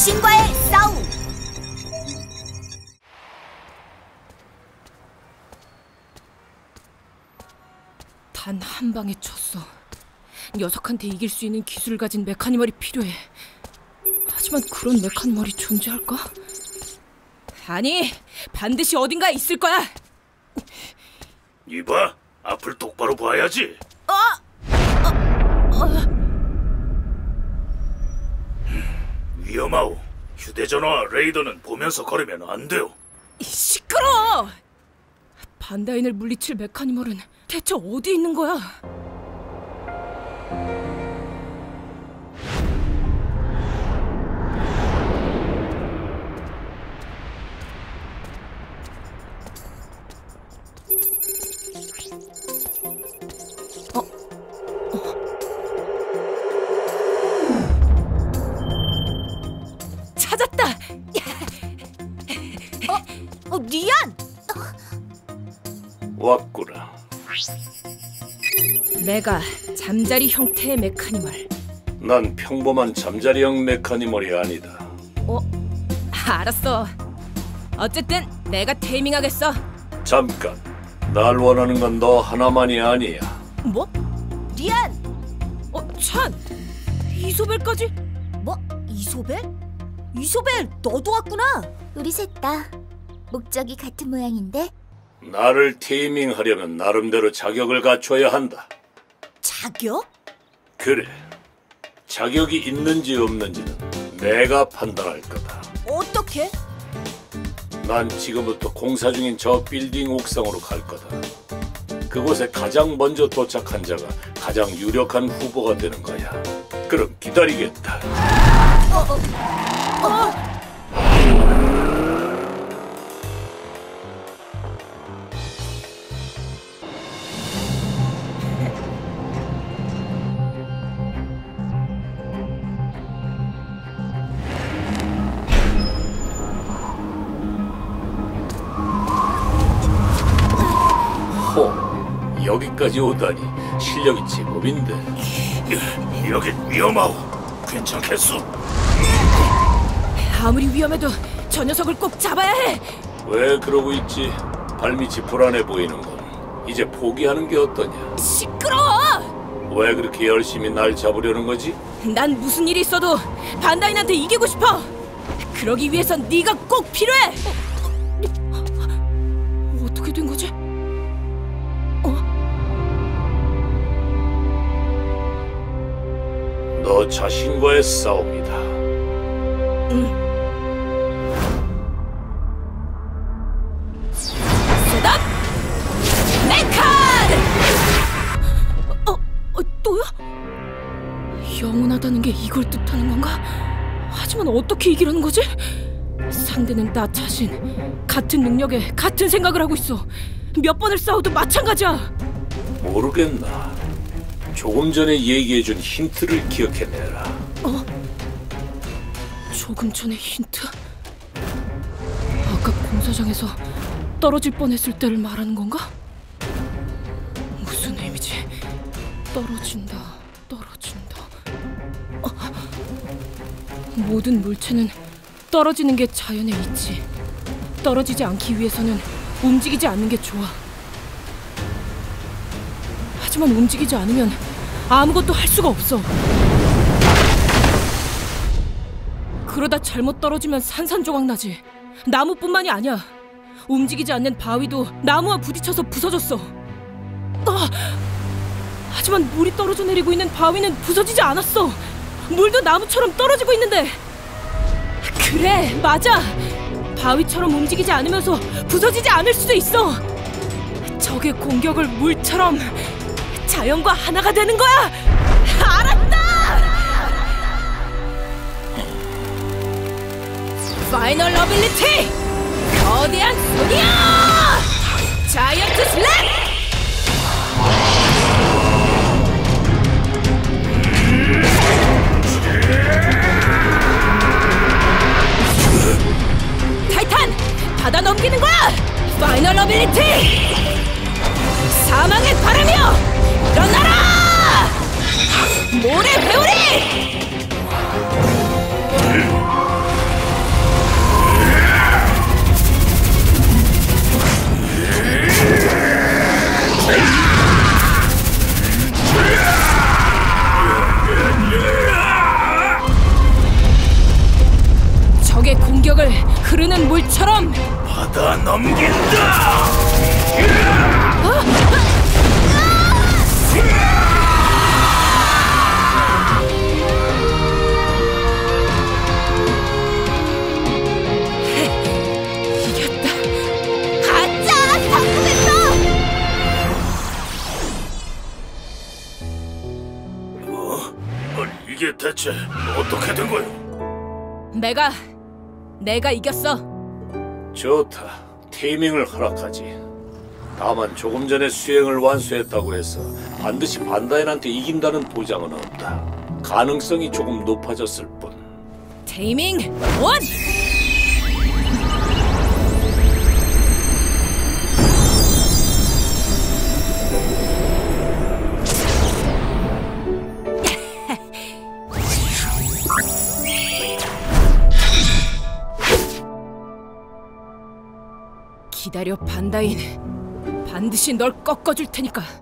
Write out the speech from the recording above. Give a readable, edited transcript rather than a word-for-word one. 자신과의 싸움. 단 한 방에 쳤어. 녀석한테 이길 수 있는 기술을 가진 메카니멀이 필요해. 하지만 그런 메카니멀이 존재할까? 아니, 반드시 어딘가에 있을 거야. 이봐, 앞을 똑바로 봐야지. 위험하오. 휴대전화와 레이더는 보면서 걸으면 안 돼요. 시끄러워! 반다인을 물리칠 메카니멀은 대체 어디 있는 거야? 리안! 왔구나. 내가 잠자리 형태의 메카니멀. 난 평범한 잠자리형 메카니멀이 아니다. 알았어. 어쨌든 내가 테이밍하겠어. 잠깐, 날 원하는 건 너 하나만이 아니야. 뭐? 리안! 찬! 이소벨까지? 뭐? 이소벨? 이소벨, 너도 왔구나. 우리 셋 다 목적이 같은 모양인데? 나를 테이밍하려면 나름대로 자격을 갖춰야 한다. 자격? 그래. 자격이 있는지 없는지는 내가 판단할 거다. 어떻게? 난 지금부터 공사 중인 저 빌딩 옥상으로 갈 거다. 그곳에 가장 먼저 도착한 자가 가장 유력한 후보가 되는 거야. 그럼 기다리겠다. 여기까지 오다니 실력이 제법인데. 여기 위험하오. 괜찮겠소? 아무리 위험해도 저 녀석을 꼭 잡아야 해. 왜 그러고 있지? 발밑이 불안해 보이는 건 이제 포기하는 게 어떠냐? 시끄러워! 왜 그렇게 열심히 날 잡으려는 거지? 난 무슨 일이 있어도 반다인한테 이기고 싶어. 그러기 위해선 네가 꼭 필요해. 어떻게 된 거지? 너 자신과의 싸움이다. 셋업! 메칸! 또야? 영원하다는 게 이걸 뜻하는 건가? 하지만 어떻게 이기라는 거지? 상대는 나 자신. 같은 능력에 같은 생각을 하고 있어. 몇 번을 싸워도 마찬가지야. 모르겠나. 조금 전에 얘기해준 힌트를 기억해내라. 조금 전에 힌트? 아까 공사장에서 떨어질 뻔했을 때를 말하는 건가? 무슨 의미지? 떨어진다, 떨어진다. 모든 물체는 떨어지는 게 자연의 이치. 떨어지지 않기 위해서는 움직이지 않는 게 좋아. 하지만 움직이지 않으면 아무것도 할 수가 없어. 그러다 잘못 떨어지면 산산조각 나지. 나무뿐만이 아니야. 움직이지 않는 바위도 나무와 부딪혀서 부서졌어. 하지만 물이 떨어져 내리고 있는 바위는 부서지지 않았어. 물도 나무처럼 떨어지고 있는데. 그래, 맞아. 바위처럼 움직이지 않으면서 부서지지 않을 수도 있어. 적의 공격을 물처럼 자연과 하나가 되는 거야! 알았다! 파이널 어빌리티! 거대한 소녀! 자이언트 슬랩! 타이탄! 받아 넘기는 거야! 파이널 어빌리티! 사망의 바람이여! 일어나라! 모래 배우리! 흐르는 물처럼 받아 넘긴다. 이겼다. 가짜 성공했어. 뭐? 이게 대체 어떻게 된 거야? 내가 이겼어. 좋다. 테이밍을 허락하지. 다만 조금 전에 수행을 완수했다고 해서 반드시 반다인한테 이긴다는 보장은 없다. 가능성이 조금 높아졌을 뿐. 테이밍 원! 기다려, 반다인. 반드시 널 꺾어줄 테니까.